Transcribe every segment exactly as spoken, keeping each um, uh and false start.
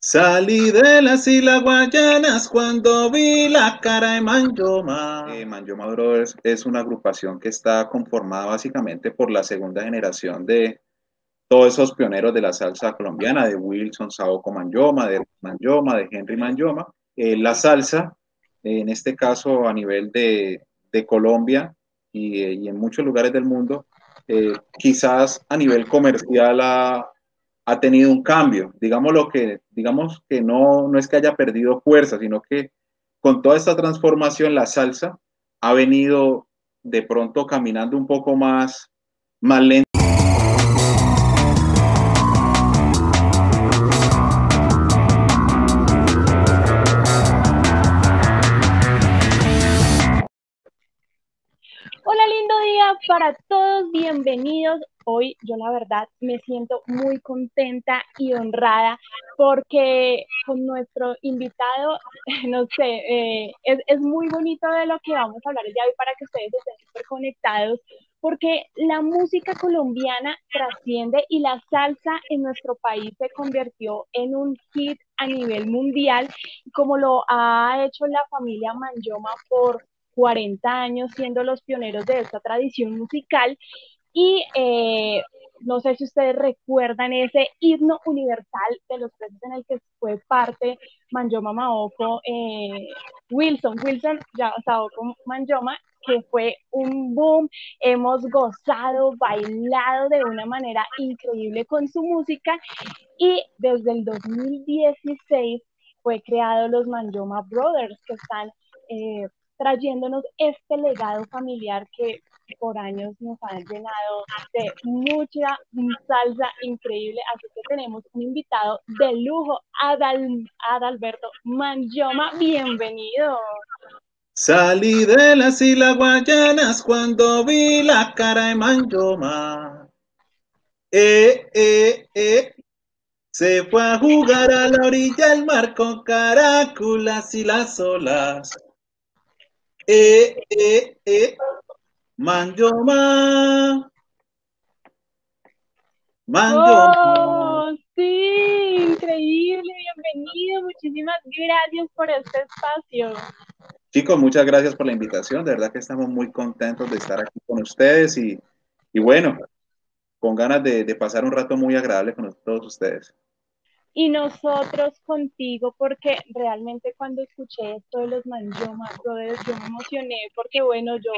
Salí de las Islas Guayanas cuando vi la cara de Manyoma. Eh, Manyoma Brothers es una agrupación que está conformada básicamente por la segunda generación de todos esos pioneros de la salsa colombiana, de Wilson Saoco Manyoma, de Manyoma, de Henry Manyoma. Eh, la salsa, eh, en este caso a nivel de, de Colombia y, eh, y en muchos lugares del mundo, eh, quizás a nivel comercial ha... ha tenido un cambio, digamos, lo que, digamos que no, no es que haya perdido fuerza, sino que con toda esta transformación la salsa ha venido de pronto caminando un poco más, más lento. Hola, lindo día para todos, bienvenidos. Hoy yo la verdad me siento muy contenta y honrada porque con nuestro invitado, no sé, eh, es, es muy bonito de lo que vamos a hablar el día de hoy para que ustedes estén súper conectados, porque la música colombiana trasciende y la salsa en nuestro país se convirtió en un hit a nivel mundial, como lo ha hecho la familia Manyoma por cuarenta años, siendo los pioneros de esta tradición musical. Y eh, no sé si ustedes recuerdan ese himno universal de los presos en el que fue parte Manyoma Saoco, eh, Wilson, Wilson ya, Saoco Manyoma, que fue un boom. Hemos gozado, bailado de una manera increíble con su música. Y desde el dos mil dieciséis fue creado los Manyoma Brothers, que están eh, trayéndonos este legado familiar que por años nos han llenado de mucha salsa increíble, así que tenemos un invitado de lujo, Adal, Adalberto Manyoma, bienvenido. Salí de las Islas Guayanas cuando vi la cara de Manyoma, eh, eh, eh. Se fue a jugar a la orilla del mar con caráculas y las olas, eh, eh, eh. Manyoma, Manyoma. ¡Oh, sí! Increíble, bienvenido, muchísimas gracias por este espacio. Chicos, muchas gracias por la invitación, de verdad que estamos muy contentos de estar aquí con ustedes y, y bueno, con ganas de, de pasar un rato muy agradable con todos ustedes. Y nosotros contigo, porque realmente cuando escuché esto de los Manyoma Brothers, yo me emocioné, porque bueno, yo...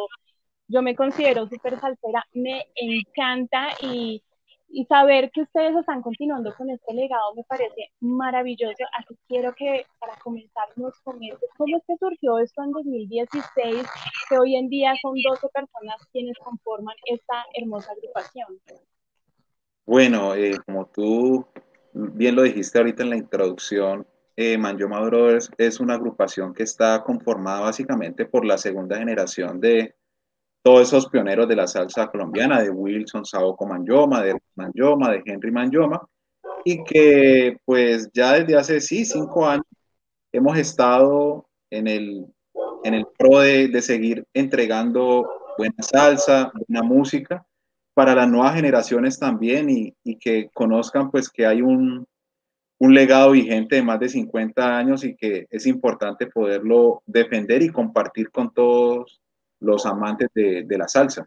Yo me considero súper salsera, me encanta y, y saber que ustedes están continuando con este legado me parece maravilloso. Así quiero que para comenzar nos comentes cómo es que surgió esto en dos mil dieciséis, que hoy en día son doce personas quienes conforman esta hermosa agrupación. Bueno, eh, como tú bien lo dijiste ahorita en la introducción, eh, Manyoma Brothers es una agrupación que está conformada básicamente por la segunda generación de todos esos pioneros de la salsa colombiana, de Wilson Saoco Manyoma, de Manyoma, de Henry Manyoma, y que pues ya desde hace sí, cinco años hemos estado en el, en el pro de, de seguir entregando buena salsa, buena música para las nuevas generaciones también y, y que conozcan pues que hay un, un legado vigente de más de cincuenta años y que es importante poderlo defender y compartir con todos los amantes de, de la salsa.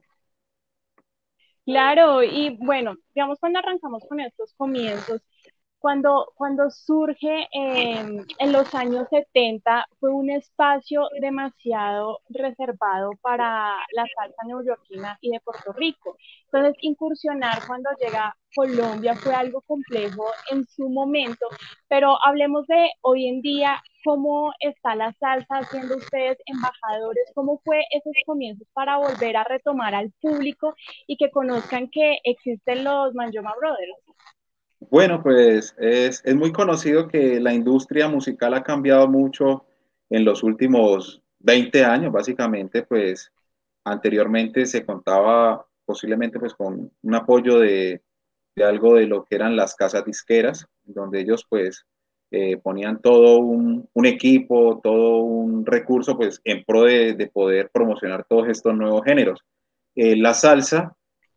Claro, y bueno, digamos cuando arrancamos con estos comienzos, cuando, cuando surge eh, en los años setenta, fue un espacio demasiado reservado para la salsa neoyorquina y de Puerto Rico. Entonces, incursionar cuando llega Colombia fue algo complejo en su momento, pero hablemos de hoy en día, ¿cómo está la salsa siendo ustedes embajadores? ¿Cómo fue esos comienzos para volver a retomar al público y que conozcan que existen los Manyoma Brothers? Bueno, pues es, es muy conocido que la industria musical ha cambiado mucho en los últimos veinte años, básicamente, pues anteriormente se contaba posiblemente pues con un apoyo de de algo de lo que eran las casas disqueras, donde ellos pues eh, ponían todo un, un equipo, todo un recurso pues en pro de, de poder promocionar todos estos nuevos géneros. Eh, la salsa,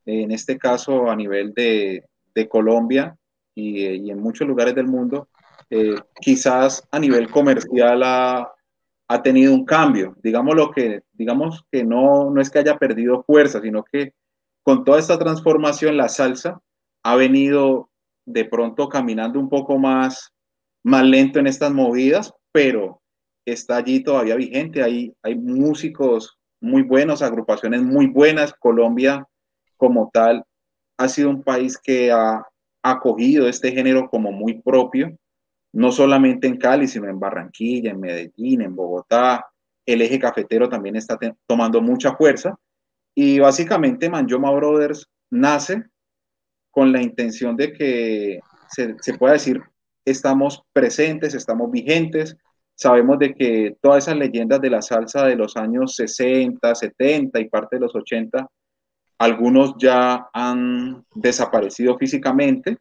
eh, en este caso a nivel de, de Colombia y, eh, y en muchos lugares del mundo, eh, quizás a nivel comercial ha, ha tenido un cambio. Digamos, lo que, digamos que no, no es que haya perdido fuerza, sino que con toda esta transformación la salsa ha venido de pronto caminando un poco más, más lento en estas movidas, pero está allí todavía vigente. Hay, hay músicos muy buenos, agrupaciones muy buenas. Colombia como tal ha sido un país que ha acogido este género como muy propio, no solamente en Cali, sino en Barranquilla, en Medellín, en Bogotá. El eje cafetero también está tomando mucha fuerza, y básicamente Manyoma Brothers nace con la intención de que se, se pueda decir, estamos presentes, estamos vigentes. Sabemos de que todas esas leyendas de la salsa de los años sesenta, setenta y parte de los ochenta, algunos ya han desaparecido físicamente,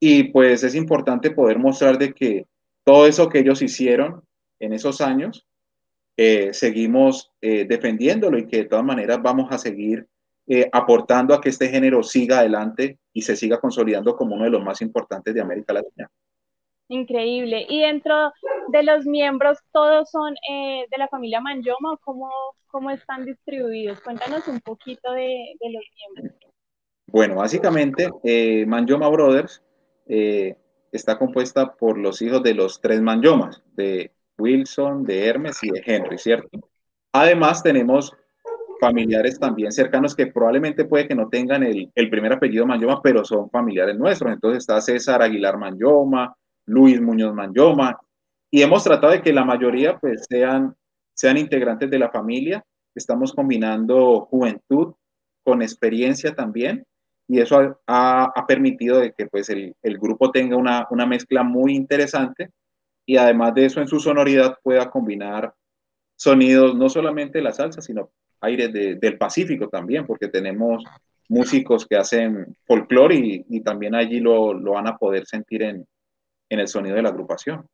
y pues es importante poder mostrar de que todo eso que ellos hicieron en esos años, eh, seguimos eh, defendiéndolo, y que de todas maneras vamos a seguir eh, aportando a que este género siga adelante y se siga consolidando como uno de los más importantes de América Latina. Increíble. Y dentro de los miembros, ¿todos son eh, de la familia Manyoma, o cómo, cómo están distribuidos? Cuéntanos un poquito de, de los miembros. Bueno, básicamente eh, Manyoma Brothers eh, está compuesta por los hijos de los tres Manyomas, de Wilson, de Hermes y de Henry, ¿cierto? Además tenemos familiares también cercanos que probablemente puede que no tengan el, el primer apellido Manyoma, pero son familiares nuestros. Entonces está César Aguilar Manyoma, Luis Muñoz Manyoma, y hemos tratado de que la mayoría pues sean, sean integrantes de la familia. Estamos combinando juventud con experiencia también, y eso ha, ha, ha permitido de que pues el, el grupo tenga una, una mezcla muy interesante, y además de eso en su sonoridad pueda combinar sonidos no solamente de la salsa, sino aires de, del Pacífico también, porque tenemos músicos que hacen folclore, y, y también allí lo, lo van a poder sentir en en el sonido de la agrupación.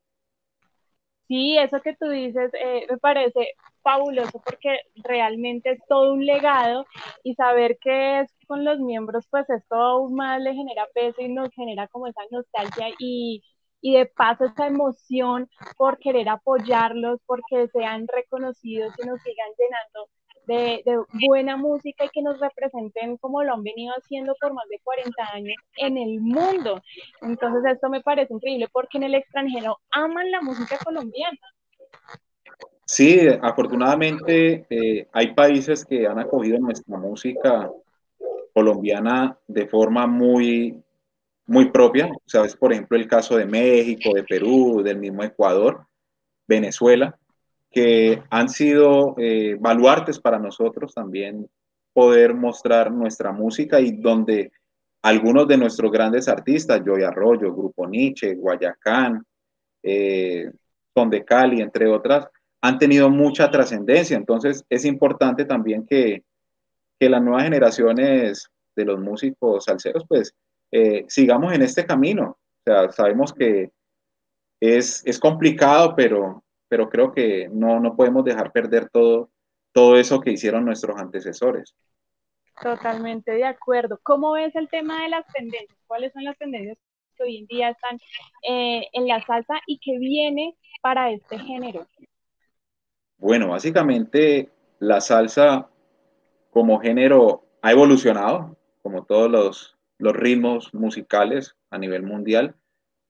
Sí, eso que tú dices eh, me parece fabuloso, porque realmente es todo un legado, y saber que es con los miembros pues esto aún más le genera peso y nos genera como esa nostalgia y, y de paso esa emoción por querer apoyarlos, porque sean reconocidos y nos sigan llenando de, de buena música, y que nos representen como lo han venido haciendo por más de cuarenta años en el mundo. Entonces esto me parece increíble, porque en el extranjero aman la música colombiana. Sí, afortunadamente eh, hay países que han acogido nuestra música colombiana de forma muy, muy propia. Sabes, por ejemplo, el caso de México, de Perú, del mismo Ecuador, Venezuela, que han sido eh, baluartes para nosotros también poder mostrar nuestra música, y donde algunos de nuestros grandes artistas, Joe Arroyo, Grupo Niche, Guayacán, eh, Son de Cali, entre otras, han tenido mucha trascendencia. Entonces es importante también que, que las nuevas generaciones de los músicos salseros pues eh, sigamos en este camino. O sea, sabemos que es, es complicado, pero pero creo que no, no podemos dejar perder todo, todo eso que hicieron nuestros antecesores. Totalmente de acuerdo. ¿Cómo ves el tema de las tendencias? ¿Cuáles son las tendencias que hoy en día están eh, en la salsa y qué viene para este género? Bueno, básicamente la salsa como género ha evolucionado, como todos los, los ritmos musicales a nivel mundial.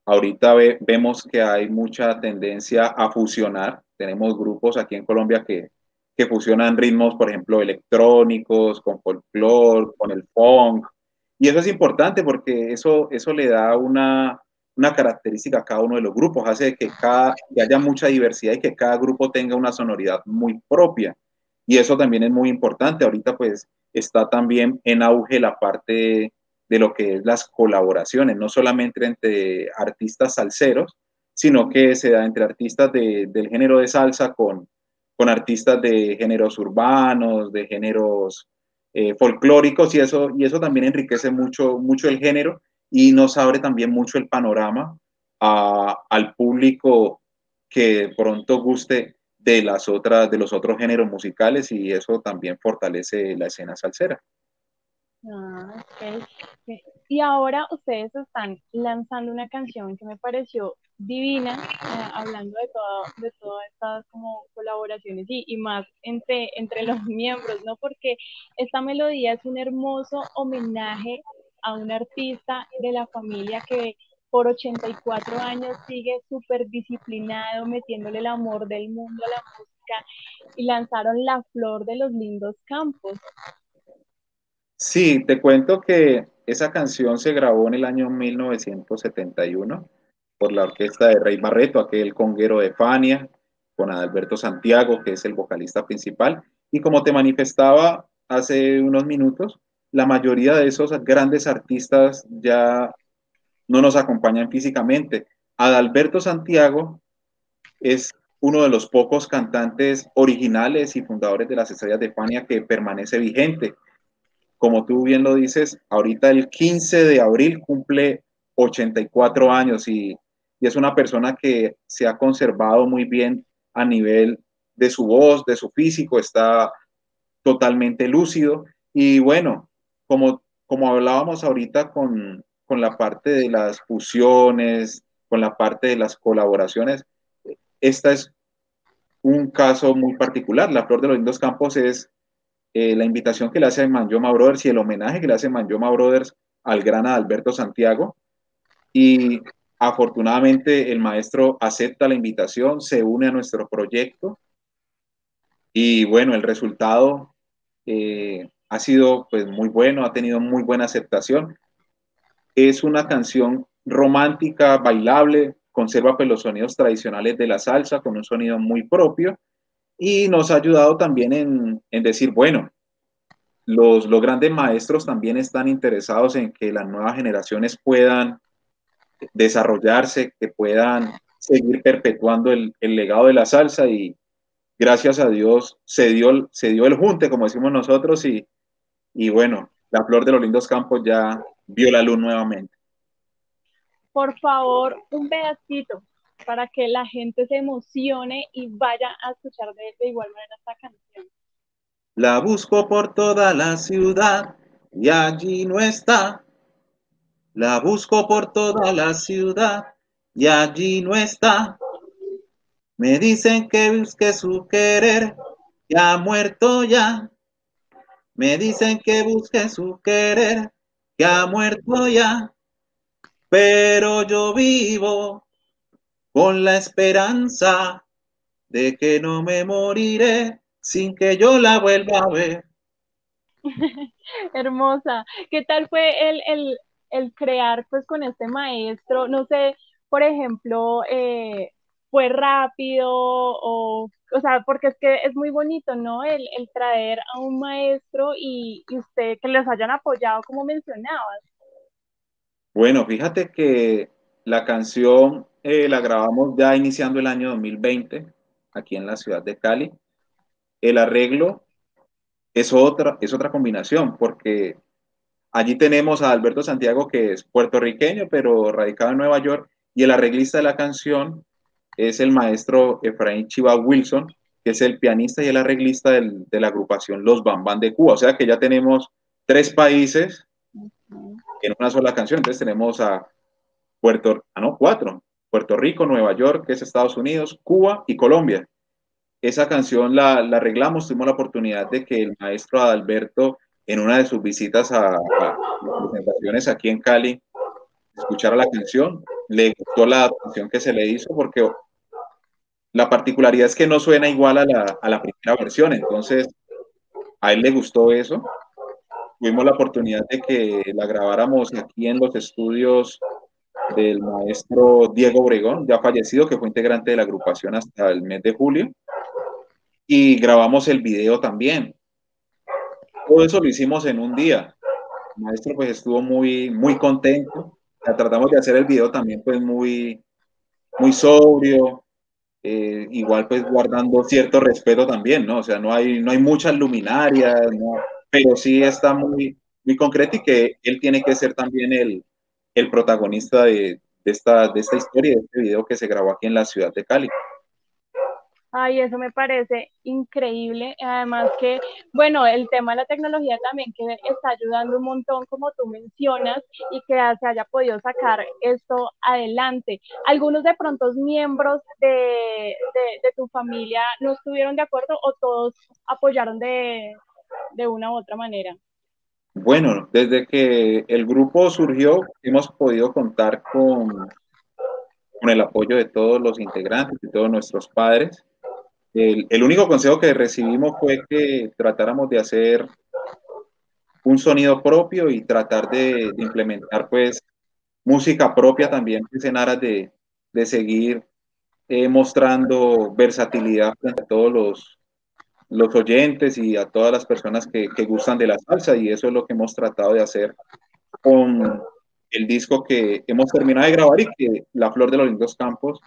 Ahorita ve, vemos que hay mucha tendencia a fusionar. Tenemos grupos aquí en Colombia que, que fusionan ritmos, por ejemplo, electrónicos, con folclore, con el funk. Y eso es importante, porque eso, eso le da una, una característica a cada uno de los grupos. Hace que, cada, que haya mucha diversidad y que cada grupo tenga una sonoridad muy propia. Y eso también es muy importante. Ahorita pues está también en auge la parte de lo que es las colaboraciones, no solamente entre artistas salseros, sino que se da entre artistas de, del género de salsa con, con artistas de géneros urbanos, de géneros eh, folclóricos, y eso, y eso también enriquece mucho, mucho el género, y nos abre también mucho el panorama a, al público que pronto guste de, las otras, de los otros géneros musicales, y eso también fortalece la escena salsera. Ah, okay. Y ahora ustedes están lanzando una canción que me pareció divina, eh, hablando de, todo, de todas estas como colaboraciones y, y más entre, entre los miembros, ¿no? Porque esta melodía es un hermoso homenaje a un artista de la familia que por ochenta y cuatro años sigue súper disciplinado, metiéndole el amor del mundo a la música, y lanzaron La Flor de los Lindos Campos. Sí, te cuento que esa canción se grabó en el año mil novecientos setenta y uno por la orquesta de Ray Barretto, aquel conguero de Fania, con Adalberto Santiago, que es el vocalista principal. Y como te manifestaba hace unos minutos, la mayoría de esos grandes artistas ya no nos acompañan físicamente. Adalberto Santiago es uno de los pocos cantantes originales y fundadores de las estrellas de Fania que permanece vigente. Como tú bien lo dices, ahorita el quince de abril cumple ochenta y cuatro años y, y es una persona que se ha conservado muy bien a nivel de su voz, de su físico, está totalmente lúcido. Y bueno, como, como hablábamos ahorita con, con la parte de las fusiones, con la parte de las colaboraciones, esta es un caso muy particular. La Flor de los Lindos Campos es Eh, la invitación que le hace Manyoma Brothers y el homenaje que le hace Manyoma Brothers al gran Adalberto Santiago, y afortunadamente el maestro acepta la invitación, se une a nuestro proyecto y bueno, el resultado eh, ha sido pues muy bueno, ha tenido muy buena aceptación. Es una canción romántica, bailable, conserva pues los sonidos tradicionales de la salsa con un sonido muy propio. Y nos ha ayudado también en, en decir, bueno, los, los grandes maestros también están interesados en que las nuevas generaciones puedan desarrollarse, que puedan seguir perpetuando el, el legado de la salsa, y gracias a Dios se dio, se dio el junte, como decimos nosotros, y, y bueno, La Flor de los Lindos Campos ya vio la luz nuevamente. Por favor, un pedacito, para que la gente se emocione y vaya a escuchar de, de igual manera esta canción. La busco por toda la ciudad y allí no está. La busco por toda la ciudad y allí no está. Me dicen que busque su querer, que ha muerto ya. Me dicen que busque su querer, que ha muerto ya. Pero yo vivo con la esperanza de que no me moriré sin que yo la vuelva a ver. Hermosa. ¿Qué tal fue el, el, el crear pues con este maestro? No sé, por ejemplo, eh, ¿fue rápido? O, o sea, porque es que es muy bonito, ¿no? El, el traer a un maestro y, y usted que les hayan apoyado, como mencionabas. Bueno, fíjate que la canción Eh, la grabamos ya iniciando el año dos mil veinte, aquí en la ciudad de Cali. El arreglo es otra, es otra combinación, porque allí tenemos a Adalberto Santiago, que es puertorriqueño, pero radicado en Nueva York, y el arreglista de la canción es el maestro Efraín Chibás Wilson, que es el pianista y el arreglista del, de la agrupación Los Van Van de Cuba. O sea que ya tenemos tres países en una sola canción. Entonces tenemos a Puerto, ah, no, cuatro. Puerto Rico, Nueva York, que es Estados Unidos, Cuba y Colombia. Esa canción la, la arreglamos, tuvimos la oportunidad de que el maestro Adalberto, en una de sus visitas a, a presentaciones aquí en Cali, escuchara la canción, le gustó la adaptación que se le hizo, porque la particularidad es que no suena igual a la, a la primera versión, entonces a él le gustó eso. Tuvimos la oportunidad de que la grabáramos aquí en los estudios del maestro Diego Obregón, ya fallecido, que fue integrante de la agrupación hasta el mes de julio, y grabamos el video también. Todo eso lo hicimos en un día. El maestro pues estuvo muy, muy contento. Ya tratamos de hacer el video también pues muy, muy sobrio, eh, igual pues guardando cierto respeto también, ¿no? O sea, no hay, no hay muchas luminarias, ¿no? Pero sí está muy, muy concreto, y que él tiene que ser también el el protagonista de, de, esta, de esta historia, de este video que se grabó aquí en la ciudad de Cali. Ay, eso me parece increíble. Además que, bueno, el tema de la tecnología también que está ayudando un montón, como tú mencionas, y que se haya podido sacar esto adelante. Algunos de pronto miembros de, de, de tu familia no estuvieron de acuerdo, o todos apoyaron de, de una u otra manera. Bueno, desde que el grupo surgió, hemos podido contar con, con el apoyo de todos los integrantes, de todos nuestros padres. El, el único consejo que recibimos fue que tratáramos de hacer un sonido propio y tratar de, de implementar pues música propia también, pues, en aras de, de seguir eh, mostrando versatilidad frente a todos los, los oyentes y a todas las personas que, que gustan de la salsa, y eso es lo que hemos tratado de hacer con el disco que hemos terminado de grabar y que La Flor de los Lindos Campos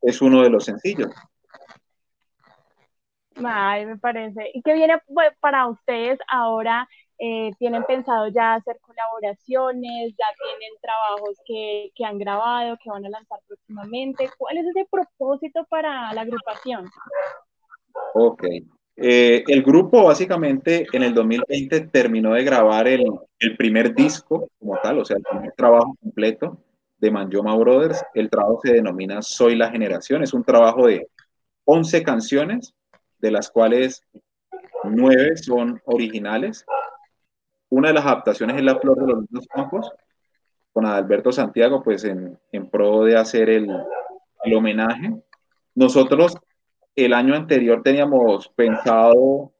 es uno de los sencillos. Ay, me parece. ¿Y qué viene para ustedes ahora? Eh, ¿Tienen pensado ya hacer colaboraciones? ¿Ya tienen trabajos que, que han grabado, que van a lanzar próximamente? ¿Cuál es ese propósito para la agrupación? Ok. Eh, el grupo básicamente en el dos mil veinte terminó de grabar el, el primer disco como tal, o sea, el primer trabajo completo de Manyoma Brothers. El trabajo se denomina Soy la Generación. Es un trabajo de once canciones, de las cuales nueve son originales. Una de las adaptaciones es La Flor de los Lindos Campos, con Adalberto Santiago, pues en, en pro de hacer el, el homenaje. Nosotros el año anterior teníamos pensado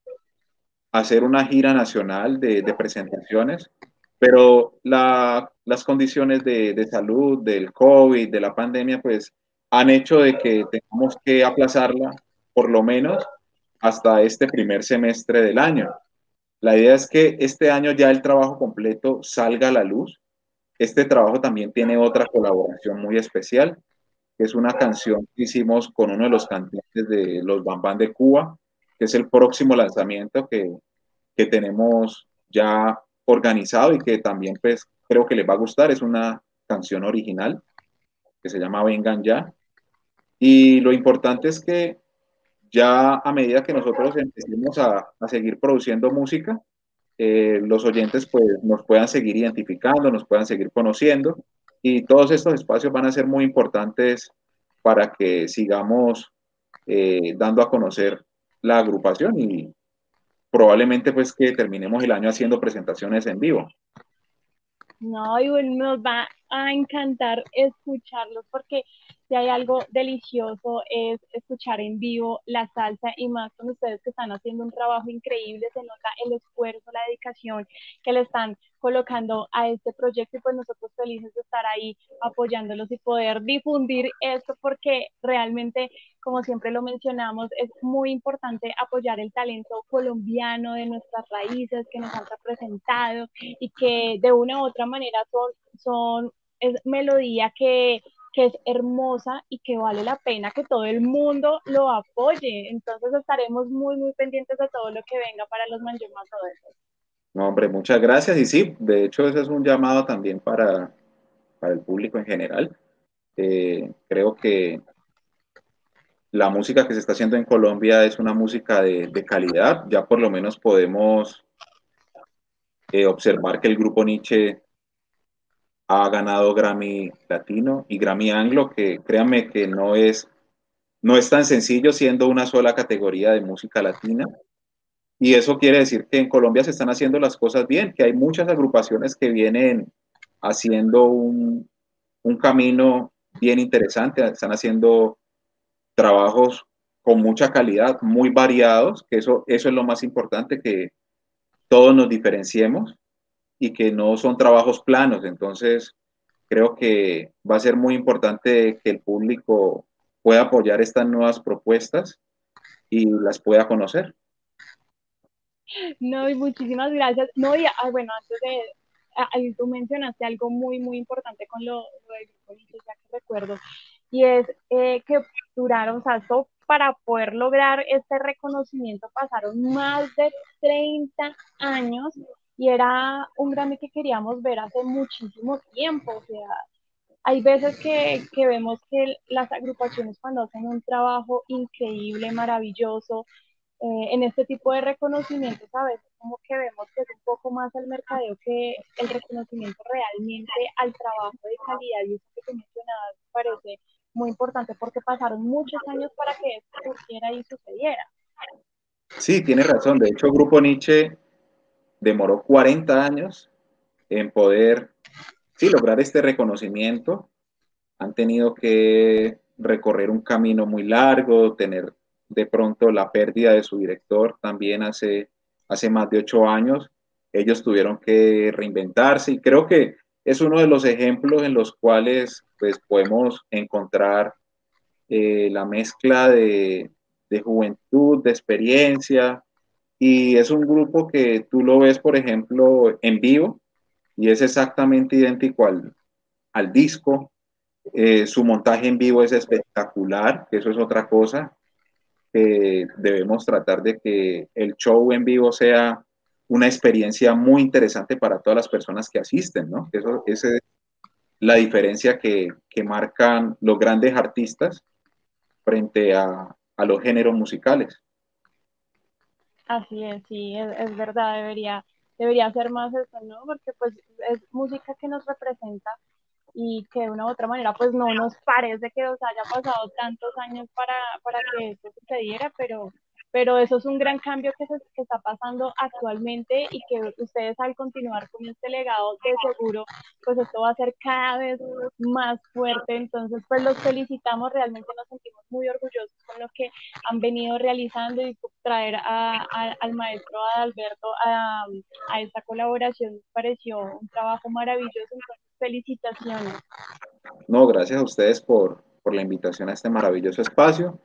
hacer una gira nacional de, de presentaciones, pero la, las condiciones de, de salud, del COVID, de la pandemia, pues han hecho de que tengamos que aplazarla por lo menos hasta este primer semestre del año. La idea es que este año ya el trabajo completo salga a la luz. Este trabajo también tiene otra colaboración muy especial, que es una canción que hicimos con uno de los cantantes de Los Van Van de Cuba, que es el próximo lanzamiento que, que tenemos ya organizado y que también pues, creo que les va a gustar. Es una canción original que se llama Vengan Ya. Y lo importante es que ya a medida que nosotros empecemos a, a seguir produciendo música, eh, los oyentes pues, nos puedan seguir identificando, nos puedan seguir conociendo. Y todos estos espacios van a ser muy importantes para que sigamos eh, dando a conocer la agrupación y probablemente pues que terminemos el año haciendo presentaciones en vivo. No, y bueno, nos va a encantar escucharlos, porque si hay algo delicioso es escuchar en vivo la salsa, y más con ustedes que están haciendo un trabajo increíble. Se nota el esfuerzo, la dedicación que le están colocando a este proyecto, y pues nosotros felices de estar ahí apoyándolos y poder difundir esto, porque realmente, como siempre lo mencionamos, es muy importante apoyar el talento colombiano de nuestras raíces que nos han representado y que de una u otra manera son, son es melodía que que es hermosa y que vale la pena que todo el mundo lo apoye. Entonces estaremos muy, muy pendientes a todo lo que venga para los Manyoma Brothers. No, hombre, muchas gracias. Y sí, de hecho ese es un llamado también para, para el público en general. Eh, creo que la música que se está haciendo en Colombia es una música de, de calidad. Ya por lo menos podemos eh, observar que el Grupo Niche ha ganado Grammy Latino y Grammy Anglo, que créanme que no es, no es tan sencillo siendo una sola categoría de música latina. Y eso quiere decir que en Colombia se están haciendo las cosas bien, que hay muchas agrupaciones que vienen haciendo un, un camino bien interesante, están haciendo trabajos con mucha calidad, muy variados, que eso, eso es lo más importante, que todos nos diferenciemos y que no son trabajos planos. Entonces creo que va a ser muy importante que el público pueda apoyar estas nuevas propuestas y las pueda conocer. No, y muchísimas gracias. No, y ah, bueno, antes de, ah, tú mencionaste algo muy, muy importante con lo, lo del grupo, ya que recuerdo, y es eh, que duraron, o sea, so, para poder lograr este reconocimiento pasaron más de treinta años, y era un Grammy que queríamos ver hace muchísimo tiempo. O sea, Hay veces que, que vemos que las agrupaciones cuando hacen un trabajo increíble, maravilloso, eh, en este tipo de reconocimientos a veces como que vemos que es un poco más el mercadeo que el reconocimiento realmente al trabajo de calidad, y eso que tú mencionabas parece muy importante porque pasaron muchos años para que esto surgiera y sucediera. Sí, tienes razón. De hecho, Grupo Niche demoró cuarenta años en poder sí, lograr este reconocimiento. Han tenido que recorrer un camino muy largo, tener de pronto la pérdida de su director también hace, hace más de ocho años. Ellos tuvieron que reinventarse y creo que es uno de los ejemplos en los cuales pues, podemos encontrar eh, la mezcla de... de juventud, de experiencia, y es un grupo que tú lo ves, por ejemplo, en vivo, y es exactamente idéntico al, al disco. Eh, su montaje en vivo es espectacular, que eso es otra cosa. Eh, debemos tratar de que el show en vivo sea una experiencia muy interesante para todas las personas que asisten, ¿no? Eso, esa es la diferencia que, que marcan los grandes artistas frente a a los géneros musicales. Así es, sí, es, es verdad, debería, debería ser más eso, ¿no? Porque pues es música que nos representa y que de una u otra manera pues no nos parece que nos haya pasado tantos años para, para que esto sucediera, pero, pero eso es un gran cambio que, se, que está pasando actualmente y que ustedes al continuar con este legado de seguro, pues esto va a ser cada vez más fuerte. Entonces pues los felicitamos, realmente nos sentimos muy orgullosos con lo que han venido realizando y traer a, a, al maestro Adalberto a, a esta colaboración me pareció un trabajo maravilloso. Entonces felicitaciones. No, gracias a ustedes por, por la invitación a este maravilloso espacio.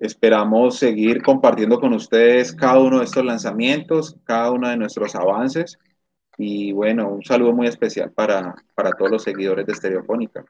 Esperamos seguir compartiendo con ustedes cada uno de estos lanzamientos, cada uno de nuestros avances y bueno, un saludo muy especial para, para todos los seguidores de Estereofónica.